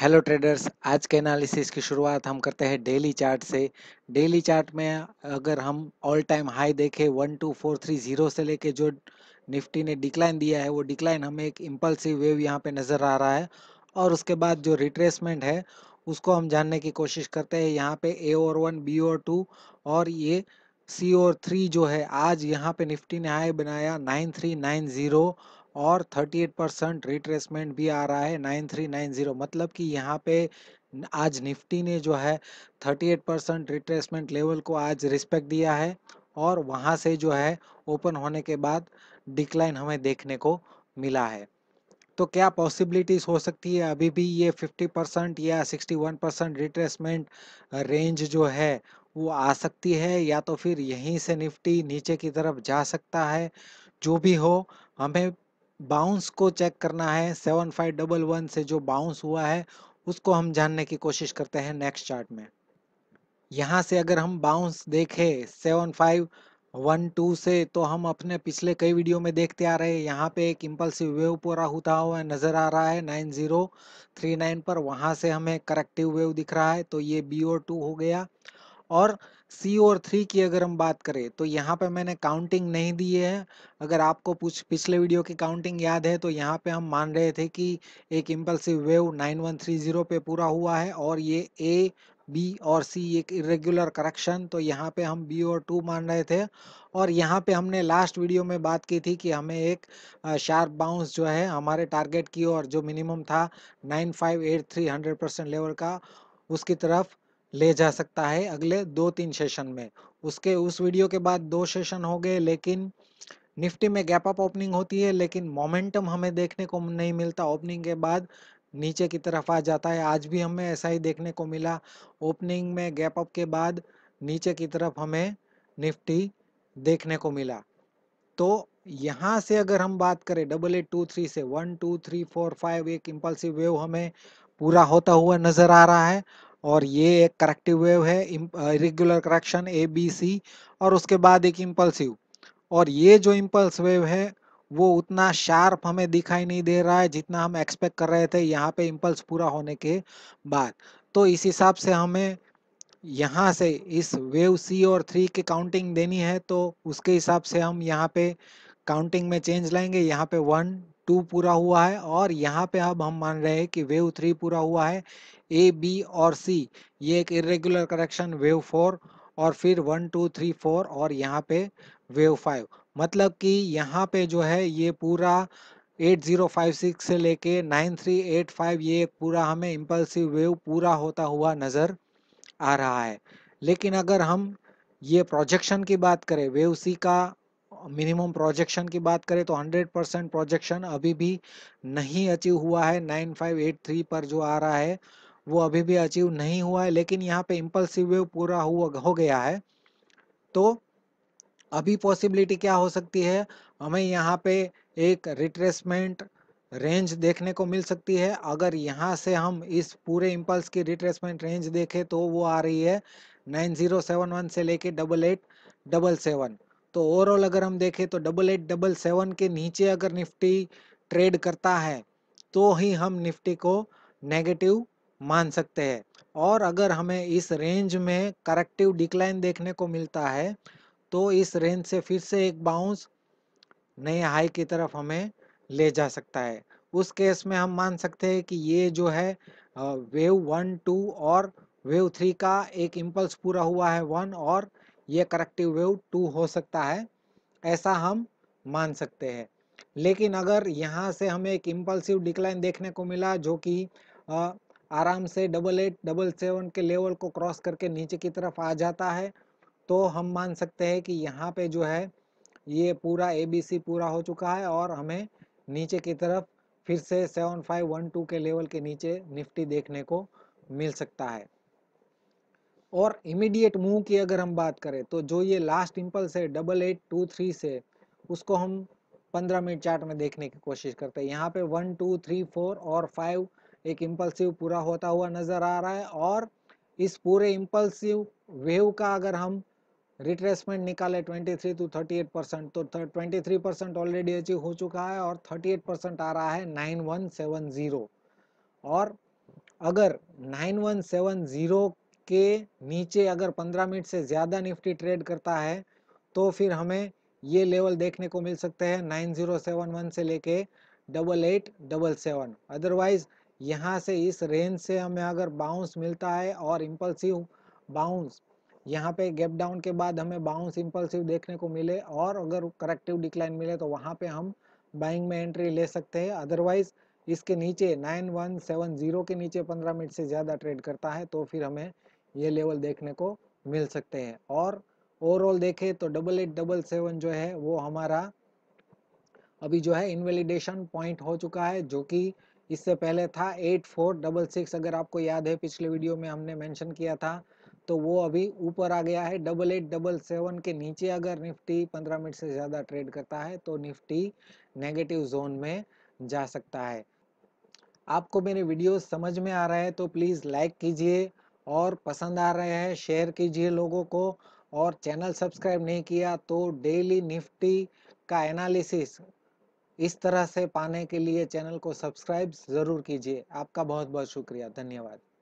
Hello traders, आज के analysis की शुरुआत हम करते हैं डेली चार्ट से। डेली चार्ट में अगर हम ऑल टाइम हाई देखें 12430 से लेके जो निफ्टी ने डिक्लाइन दिया है, वो डिक्लाइन हमें एक इम्पल्सिव वेव यहाँ पे नज़र आ रहा है। और उसके बाद जो रिट्रेसमेंट है उसको हम जानने की कोशिश करते हैं। यहाँ पे A और 1, B और 2 और ये C और 3 जो है, आज यहाँ पे निफ्टी ने हाई बनाया 9390 और 38% रिट्रेसमेंट भी आ रहा है 9390, मतलब कि यहाँ पे आज निफ्टी ने जो है 38% रिट्रेसमेंट लेवल को आज रिस्पेक्ट दिया है। और वहाँ से जो है ओपन होने के बाद डिक्लाइन हमें देखने को मिला है। तो क्या पॉसिबिलिटीज़ हो सकती है? अभी भी ये 50% या 61% रिट्रेसमेंट रेंज जो है वो आ सकती है, या तो फिर यहीं से निफ्टी नीचे की तरफ जा सकता है। जो भी हो, हमें बाउंस को चेक करना है। 7511 से जो बाउंस हुआ है उसको हम जानने की कोशिश करते हैं नेक्स्ट चार्ट में। यहाँ से अगर हम बाउंस देखें 7512 से, तो हम अपने पिछले कई वीडियो में देखते आ रहे हैं, यहाँ पे एक इम्पल्सिव वेव पूरा होता हुआ नज़र आ रहा है 9039 पर। वहाँ से हमें करेक्टिव वेव दिख रहा है, तो ये B और 2 हो गया। और C और 3 की अगर हम बात करें तो यहाँ पे मैंने काउंटिंग नहीं दी है। अगर आपको पिछले वीडियो की काउंटिंग याद है तो यहाँ पे हम मान रहे थे कि एक इम्पल्सिव वेव 9130 पे पूरा हुआ है और ये A, B और C एक इरेगुलर करेक्शन, तो यहाँ पे हम B और 2 मान रहे थे। और यहाँ पे हमने लास्ट वीडियो में बात की थी कि हमें एक शार्प बाउंस जो है हमारे टारगेट की और जो मिनिमम था 9583 100% लेवल का, उसकी तरफ ले जा सकता है अगले 2-3 सेशन में। उस वीडियो के बाद 2 सेशन हो गए, लेकिन निफ्टी में गैप अप ओपनिंग होती है लेकिन मोमेंटम हमें देखने को नहीं मिलता। ओपनिंग के बाद नीचे की तरफ आ जाता है। आज भी हमें ऐसा ही देखने को मिला, ओपनिंग में गैप अप के बाद नीचे की तरफ हमें निफ्टी देखने को मिला। तो यहाँ से अगर हम बात करें 8823 से 12345 एक इम्पल्सिव वेव हमें पूरा होता हुआ नज़र आ रहा है और ये एक करेक्टिव वेव है, irregular correction A, B, C और उसके बाद एक इम्पल्सिव। और ये जो इम्पल्स वेव है वो उतना शार्प हमें दिखाई नहीं दे रहा है जितना हम एक्सपेक्ट कर रहे थे यहाँ पे इम्पल्स पूरा होने के बाद। तो इस हिसाब से हमें यहाँ से इस वेव C और 3 की काउंटिंग देनी है, तो उसके हिसाब से हम यहाँ पे काउंटिंग में चेंज लाएंगे। यहाँ पे 1, 2 पूरा हुआ है और यहाँ पे अब हम मान रहे हैं कि वेव 3 पूरा हुआ है, A, B और C, ये एक इरेगुलर करेक्शन वेव 4 और फिर 1, 2, 3, 4 और यहाँ पे वेव 5, मतलब कि यहाँ पे जो है ये पूरा 8056 से लेके 9385 ये पूरा हमें इम्पल्सिव वेव पूरा होता हुआ नज़र आ रहा है। लेकिन अगर हम ये प्रोजेक्शन की बात करें, वेव C का मिनिमम प्रोजेक्शन की बात करें तो 100% प्रोजेक्शन अभी भी नहीं अचीव हुआ है। 9583 पर जो आ रहा है वो अभी भी अचीव नहीं हुआ है, लेकिन यहाँ पे इम्पल्सिव वेव पूरा हुआ हो गया है। तो अभी पॉसिबिलिटी क्या हो सकती है? हमें यहाँ पे एक रिट्रेसमेंट रेंज देखने को मिल सकती है। अगर यहाँ से हम इस पूरे इम्पल्स की रिट्रेसमेंट रेंज देखें तो वो आ रही है 9071 से लेके 8877। तो ओवरऑल अगर हम देखें तो 8877 के नीचे अगर निफ्टी ट्रेड करता है तो ही हम निफ्टी को नेगेटिव मान सकते हैं। और अगर हमें इस रेंज में करेक्टिव डिक्लाइन देखने को मिलता है तो इस रेंज से फिर से एक बाउंस नए हाई की तरफ हमें ले जा सकता है। उस केस में हम मान सकते हैं कि ये जो है वेव 1, 2 और वेव 3 का एक इम्पल्स पूरा हुआ है 1 और ये करेक्टिव वेव 2 हो सकता है, ऐसा हम मान सकते हैं। लेकिन अगर यहाँ से हमें एक इम्पल्सिव डिक्लाइन देखने को मिला जो कि आराम से 8877 के लेवल को क्रॉस करके नीचे की तरफ आ जाता है, तो हम मान सकते हैं कि यहाँ पे जो है ये पूरा ABC पूरा हो चुका है और हमें नीचे की तरफ फिर से 7512 के लेवल के नीचे निफ्टी देखने को मिल सकता है। और इमीडिएट मूव की अगर हम बात करें तो जो ये लास्ट इम्पल्स है 8823 से, उसको हम 15 मिनट चार्ट में देखने की कोशिश करते हैं। यहाँ पे 1, 2, 3, 4 और 5 एक इम्पल्सिव पूरा होता हुआ नज़र आ रहा है। और इस पूरे इम्पल्सिव वेव का अगर हम रिट्रेसमेंट निकाले 23 to 38%, तो 23% ऑलरेडी अचीव हो चुका है और 38% आ रहा है 9170। और अगर 9170 के नीचे अगर 15 मिनट से ज़्यादा निफ्टी ट्रेड करता है तो फिर हमें ये लेवल देखने को मिल सकते हैं 9071 से लेके 8877। अदरवाइज यहाँ से इस रेंज से हमें अगर बाउंस मिलता है और इम्पल्सिव बाउंस, यहाँ पे गैप डाउन के बाद हमें बाउंस इम्पल्सिव देखने को मिले और अगर करेक्टिव डिक्लाइन मिले तो वहाँ पे हम बाइंग में एंट्री ले सकते हैं। अदरवाइज इसके नीचे 9170 के नीचे 15 मिनट से ज़्यादा ट्रेड करता है तो फिर हमें ये लेवल देखने को मिल सकते हैं। और ओवरऑल देखें तो 8877 जो है वो हमारा अभी जो है इनवेलिडेशन पॉइंट हो चुका है, जो कि इससे पहले था 8466। अगर आपको याद है पिछले वीडियो में हमने मेंशन किया था तो वो अभी ऊपर आ गया है। 8877 के नीचे अगर निफ्टी 15 मिनट से ज़्यादा ट्रेड करता है तो निफ्टी नेगेटिव जोन में जा सकता है। आपको मेरे वीडियोस समझ में आ रहे हैं तो प्लीज़ लाइक कीजिए और पसंद आ रहे हैं शेयर कीजिए लोगों को। और चैनल सब्सक्राइब नहीं किया तो डेली निफ्टी का एनालिसिस इस तरह से पाने के लिए चैनल को सब्सक्राइब ज़रूर कीजिए। आपका बहुत बहुत शुक्रिया, धन्यवाद।